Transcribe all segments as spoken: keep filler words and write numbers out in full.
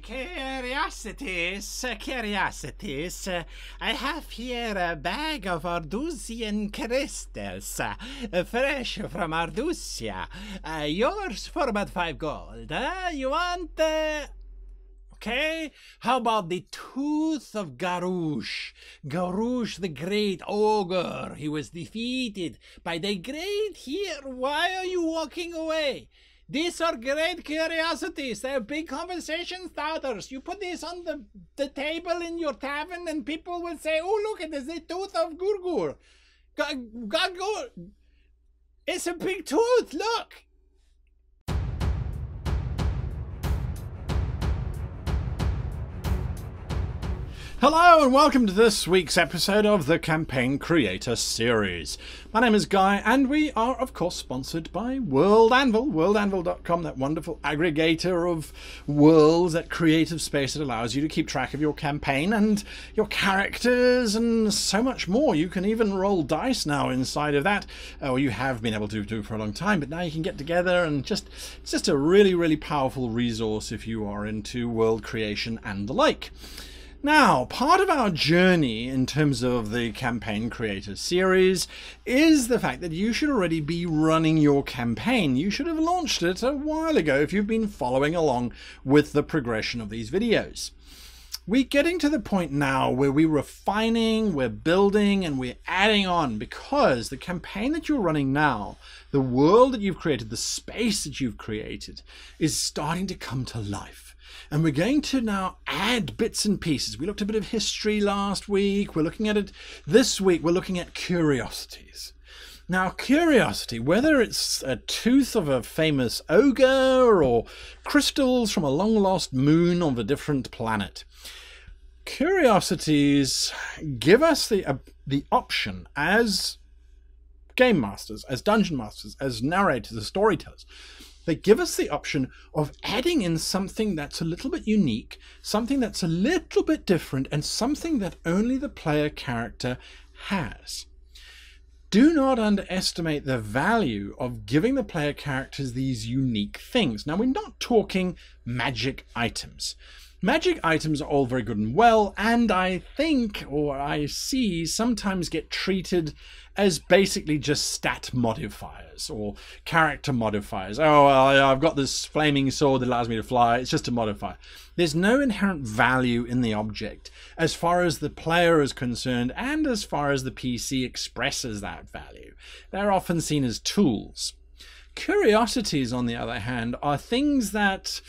Curiosities, curiosities. I have here a bag of Ardusian crystals, fresh from Ardusia. Uh, yours for about five gold. Uh, you want? Uh... Okay. How about the tooth of Garouche? Garouche, the great ogre. He was defeated by the great here. Why are you walking away? These are great curiosities. They are big conversation starters. You put this on the, the table in your tavern and people will say, oh, look, it is the tooth of Gurgur. Gurgur. It's a big tooth, look. Hello and welcome to this week's episode of the Campaign Creator Series. My name is Guy and we are of course sponsored by World Anvil, world anvil dot com, that wonderful aggregator of worlds, that creative space that allows you to keep track of your campaign and your characters and so much more. You can even roll dice now inside of that, or you have been able to do for a long time, but now you can get together and just, it's just a really, really powerful resource if you are into world creation and the like. Now, part of our journey in terms of the Campaign Creator Series is the fact that you should already be running your campaign. You should have launched it a while ago if you've been following along with the progression of these videos. We're getting to the point now where we're refining, we're building, and we're adding on, because the campaign that you're running now, the world that you've created, the space that you've created, is starting to come to life. And we're going to now add bits and pieces. We looked at a bit of history last week. We're looking at it this week. We're looking at curiosities. Now, curiosity, whether it's a tooth of a famous ogre or crystals from a long lost moon of a different planet, curiosities give us the, uh, the option as game masters, as dungeon masters, as narrators, as storytellers. They give us the option of adding in something that's a little bit unique, something that's a little bit different, and something that only the player character has. Do not underestimate the value of giving the player characters these unique things. Now, we're not talking magic items. Magic items are all very good and well, and I think, or I see, sometimes get treated as basically just stat modifiers or character modifiers. Oh, well, I've got this flaming sword that allows me to fly. It's just a modifier. There's no inherent value in the object as far as the player is concerned and as far as the P C expresses that value. They're often seen as tools. Curiosities, on the other hand, are things that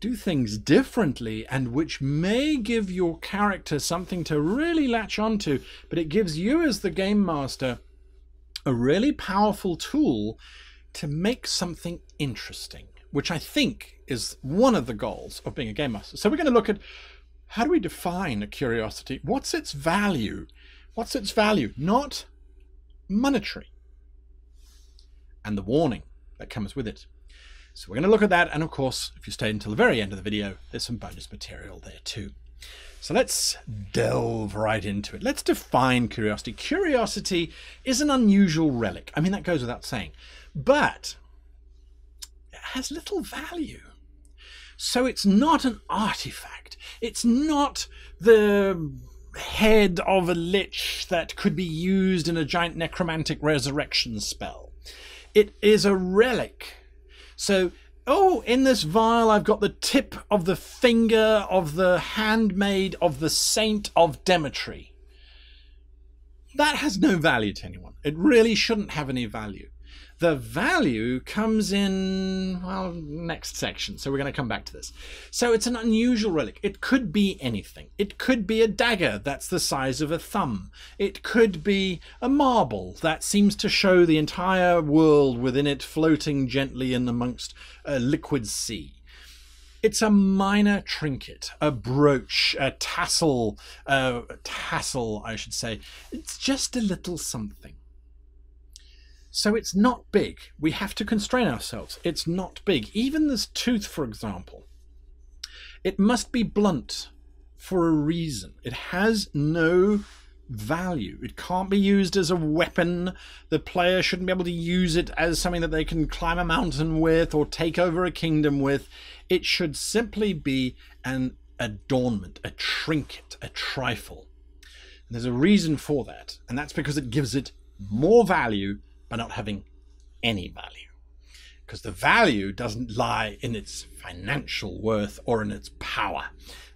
do things differently and which may give your character something to really latch onto, but it gives you as the game master a really powerful tool to make something interesting, which I think is one of the goals of being a game master. So we're going to look at, how do we define a curiosity? What's its value? What's its value? Not monetary. And the warning that comes with it. So we're going to look at that, and of course, if you stay until the very end of the video, there's some bonus material there too. So let's delve right into it. Let's define curiosity. Curiosity is an unusual relic. I mean, that goes without saying, but it has little value. So it's not an artifact. It's not the head of a lich that could be used in a giant necromantic resurrection spell. It is a relic. So, oh, in this vial, I've got the tip of the finger of the handmaid of the saint of Demetri. That has no value to anyone. It really shouldn't have any value. The value comes in, well, next section. So we're going to come back to this. So it's an unusual relic. It could be anything. It could be a dagger that's the size of a thumb. It could be a marble that seems to show the entire world within it, floating gently in amongst a liquid sea. It's a minor trinket, a brooch, a tassel, uh, a tassel, I should say. It's just a little something. So it's not big. We have to constrain ourselves. It's not big. Even this tooth, for example, it must be blunt for a reason. It has no value. It can't be used as a weapon. The player shouldn't be able to use it as something that they can climb a mountain with or take over a kingdom with. It should simply be an adornment, a trinket, a trifle. And there's a reason for that, and that's because it gives it more value by not having any value. Because the value doesn't lie in its financial worth or in its power.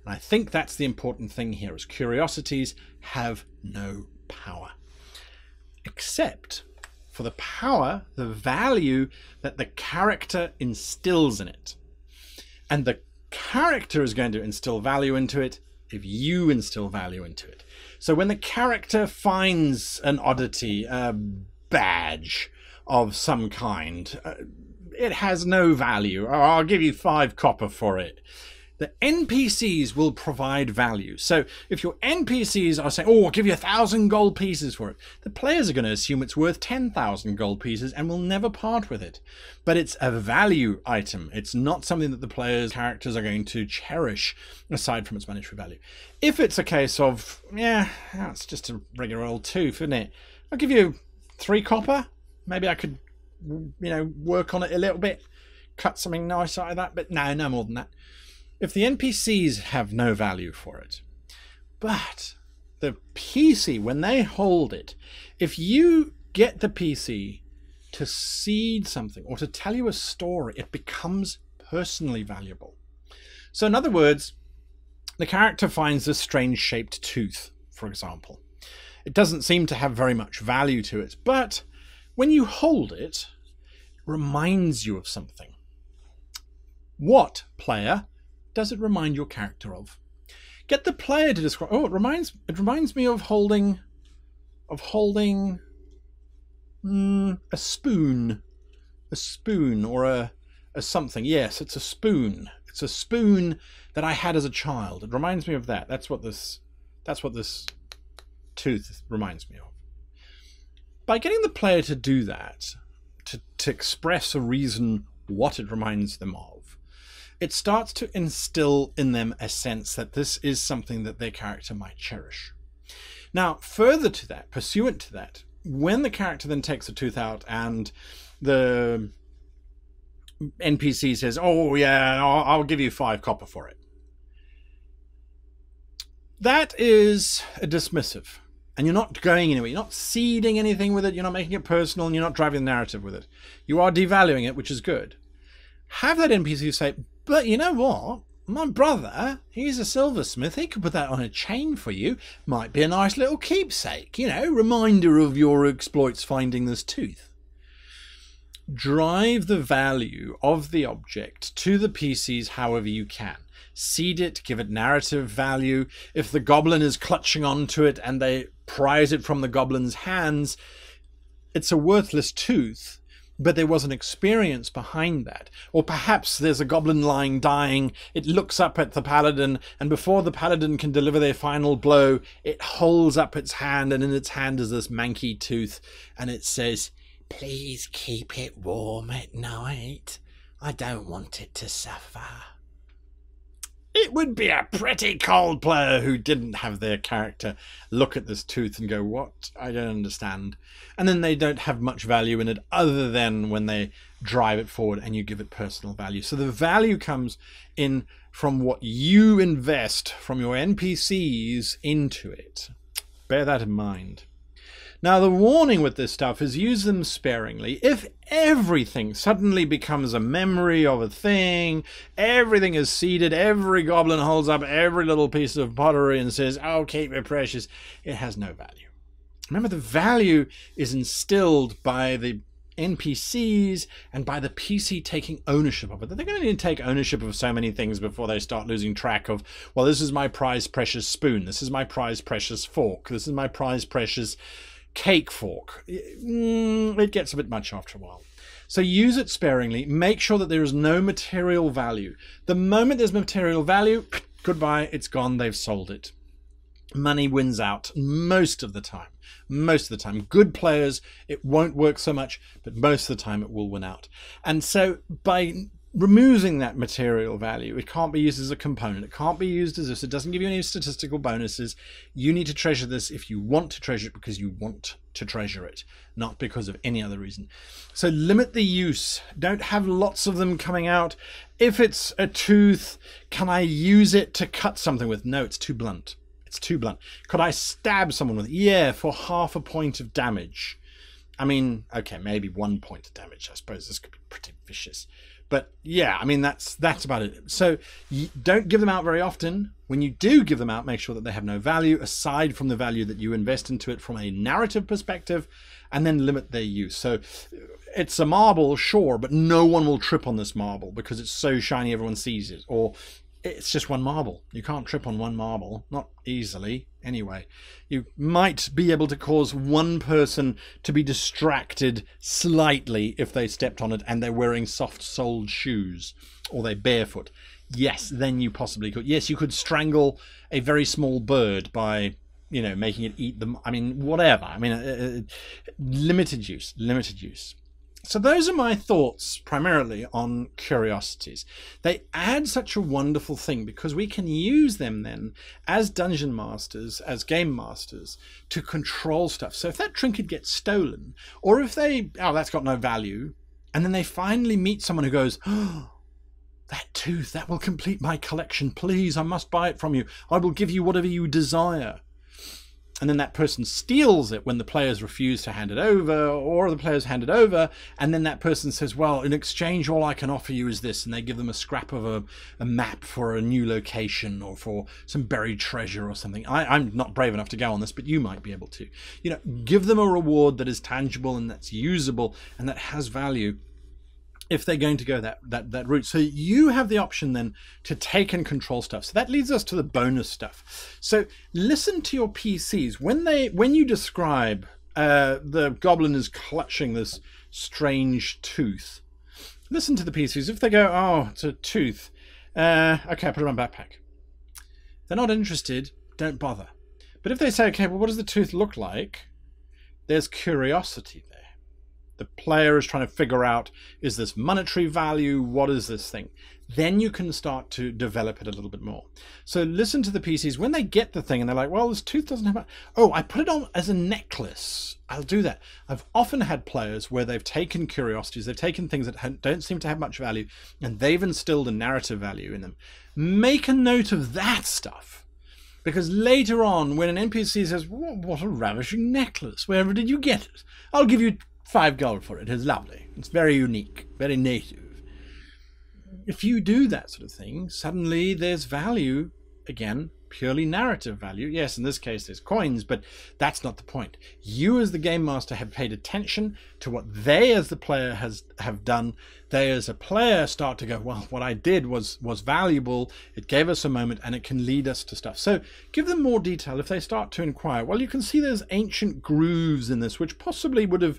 And I think that's the important thing here, is curiosities have no power. Except for the power, the value that the character instills in it. And the character is going to instill value into it if you instill value into it. So when the character finds an oddity, a badge of some kind, uh, it has no value. Oh, I'll give you five copper for it. The N P Cs will provide value. So if your N P Cs are saying, oh, I'll give you a thousand gold pieces for it, the players are going to assume it's worth ten thousand gold pieces and will never part with it. But it's a value item. It's not something that the players' characters are going to cherish aside from its monetary value. If it's a case of, yeah, that's just a regular old tooth, isn't it? I'll give you three copper. Maybe I could, you know, work on it a little bit, cut something nice out of that, but no, no more than that. If the N P Cs have no value for it, but the P C, when they hold it, if you get the P C to seed something or to tell you a story, it becomes personally valuable. So in other words, the character finds this strange shaped tooth, for example. It doesn't seem to have very much value to it, but when you hold it, it reminds you of something. What, player, does it remind your character of? Get the player to describe. Oh, it reminds it reminds me of holding of holding mm, a spoon, a spoon or a a something. Yes, it's a spoon. It's a spoon that I had as a child. It reminds me of that. That's what this that's what this tooth reminds me of. By getting the player to do that, to, to express a reason what it reminds them of, it starts to instill in them a sense that this is something that their character might cherish. Now, further to that, pursuant to that, when the character then takes the tooth out and the N P C says, oh yeah, I'll, I'll give you five copper for it, that is a dismissive. And you're not going anywhere. You're not seeding anything with it. You're not making it personal, and you're not driving the narrative with it. You are devaluing it, which is good. Have that N P C say, but you know what? My brother, he's a silversmith. He could put that on a chain for you. Might be a nice little keepsake, you know, reminder of your exploits finding this tooth. Drive the value of the object to the P Cs however you can. Seed it, give it narrative value. If the goblin is clutching onto it and they prize it from the goblin's hands, it's a worthless tooth, but there was an experience behind that. Or perhaps there's a goblin lying dying, it looks up at the paladin, and before the paladin can deliver their final blow, it holds up its hand, and in its hand is this manky tooth, and it says, please keep it warm at night. I don't want it to suffer. It would be a pretty cold player who didn't have their character look at this tooth and go, what? I don't understand. And then they don't have much value in it other than when they drive it forward and you give it personal value. So the value comes in from what you invest from your N P Cs into it. Bear that in mind. Now, the warning with this stuff is use them sparingly. If everything suddenly becomes a memory of a thing, everything is seeded, every goblin holds up every little piece of pottery and says, oh, keep it precious, it has no value. Remember, the value is instilled by the N P Cs and by the P C taking ownership of it. They're going to need to take ownership of so many things before they start losing track of, well, this is my prized precious spoon, this is my prized precious fork, this is my prized precious cake fork. It gets a bit much after a while. So use it sparingly. Make sure that there is no material value. The moment there's material value, goodbye, it's gone, they've sold it. Money wins out most of the time. Most of the time. Good players, it won't work so much, but most of the time it will win out. And so by removing that material value. It can't be used as a component. It can't be used as this. It doesn't give you any statistical bonuses. You need to treasure this if you want to treasure it, because you want to treasure it, not because of any other reason. So limit the use. Don't have lots of them coming out. If it's a tooth, can I use it to cut something with? No, it's too blunt. It's too blunt. Could I stab someone with it? Yeah, for half a point of damage. I mean, okay, maybe one point of damage. I suppose this could be pretty vicious. But yeah, I mean, that's that's about it. So you don't give them out very often. When you do give them out, make sure that they have no value aside from the value that you invest into it from a narrative perspective, and then limit their use. So it's a marble, sure, but no one will trip on this marble because it's so shiny everyone sees it. Or it's just one marble. You can't trip on one marble, not easily anyway. You might be able to cause one person to be distracted slightly if they stepped on it and they're wearing soft-soled shoes or they're barefoot. Yes, then you possibly could. Yes, you could strangle a very small bird by, you know, making it eat them. I mean, whatever. I mean, uh, uh, limited use, limited use. So those are my thoughts primarily on curiosities. They add such a wonderful thing because we can use them then as dungeon masters, as game masters, to control stuff. So if that trinket gets stolen, or if they, oh, that's got no value, and then they finally meet someone who goes, oh, that tooth, that will complete my collection. Please, I must buy it from you. I will give you whatever you desire. And then that person steals it when the players refuse to hand it over, or the players hand it over, and then that person says, well, in exchange, all I can offer you is this, and they give them a scrap of a, a map for a new location or for some buried treasure or something. I, I'm not brave enough to go on this, but you might be able to. You know, give them a reward that is tangible and that's usable and that has value if they're going to go that, that, that route. So you have the option then to take and control stuff. So that leads us to the bonus stuff. So listen to your P Cs. When they when you describe uh, the goblin is clutching this strange tooth, listen to the P Cs. If they go, oh, it's a tooth. Uh, okay, I put it on my backpack. If they're not interested, don't bother. But if they say, okay, well, what does the tooth look like? There's curiosity there. The player is trying to figure out, is this monetary value? What is this thing? Then you can start to develop it a little bit more. So listen to the P Cs. When they get the thing and they're like, well, this tooth doesn't have a... Oh, I put it on as a necklace. I'll do that. I've often had players where they've taken curiosities, they've taken things that don't seem to have much value, and they've instilled a narrative value in them. Make a note of that stuff. Because later on, when an N P C says, what a ravishing necklace. Wherever did you get it? I'll give you... Five gold for it. It's lovely. It's very unique, very native. If you do that sort of thing, suddenly there's value, again, purely narrative value. Yes, in this case there's coins, but that's not the point. You as the game master have paid attention to what they as the player has have done. They as a player start to go, well, what I did was was valuable. It gave us a moment and it can lead us to stuff. So give them more detail if they start to inquire. Well, you can see there's ancient grooves in this, which possibly would have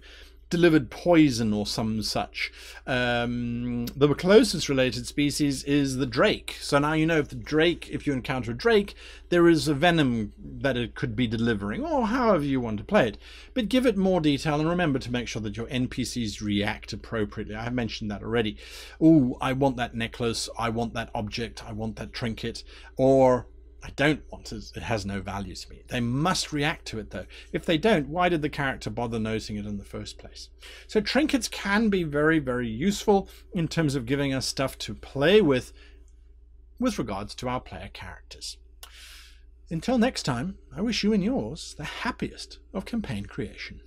delivered poison or some such. Um, the closest related species is the drake. So now you know if the drake, if you encounter a drake, there is a venom that it could be delivering, or however you want to play it. But give it more detail and remember to make sure that your N P Cs react appropriately. I've mentioned that already. Oh, I want that necklace. I want that object. I want that trinket. Or... I don't want it, it has no value to me. They must react to it though. If they don't, why did the character bother noticing it in the first place? So trinkets can be very, very useful in terms of giving us stuff to play with, with regards to our player characters. Until next time, I wish you and yours the happiest of campaign creation.